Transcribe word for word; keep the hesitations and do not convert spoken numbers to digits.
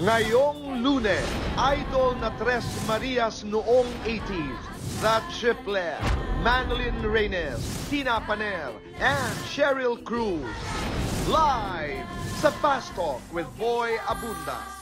Ngayong Lunes, idol na Tres Marias noong eighties, The Triplet, Manilyn Reynes, Tina Paner, and Cheryl Cruz. Live sa Fast Talk with Boy Abunda.